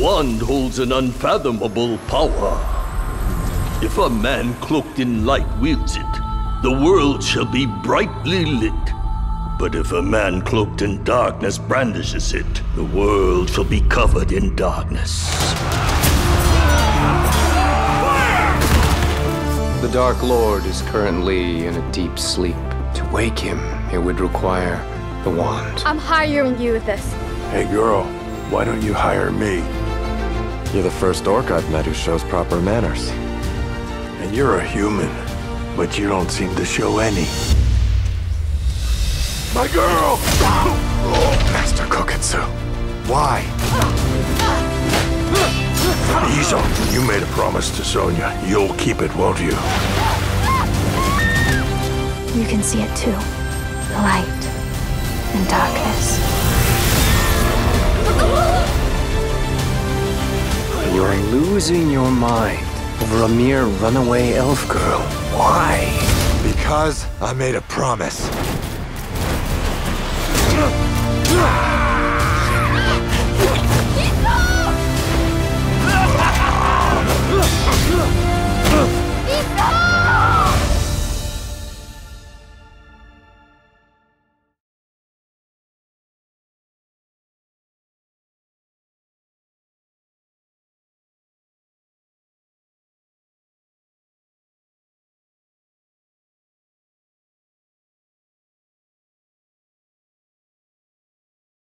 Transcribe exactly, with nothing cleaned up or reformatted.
wand holds an unfathomable power. If a man cloaked in light wields it, the world shall be brightly lit. But if a man cloaked in darkness brandishes it, the world shall be covered in darkness. Fire! The Dark Lord is currently in a deep sleep. To wake him, it would require the wand. I'm hiring you with this. Hey girl, why don't you hire me? You're the first orc I've met who shows proper manners. And you're a human, but you don't seem to show any. My girl! Master Kokutsu, why? Iso, you made a promise to Sonya. You'll keep it, won't you? You can see it too. Light and darkness. You're losing your mind over a mere runaway elf girl. Why? Because I made a promise. Ah!